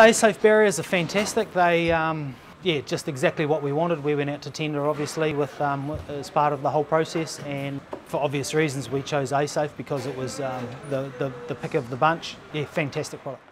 A-Safe barriers are fantastic. They, yeah, just exactly what we wanted. We went out to tender, obviously, with as part of the whole process, and for obvious reasons, we chose A-Safe because it was the pick of the bunch. Yeah, fantastic product.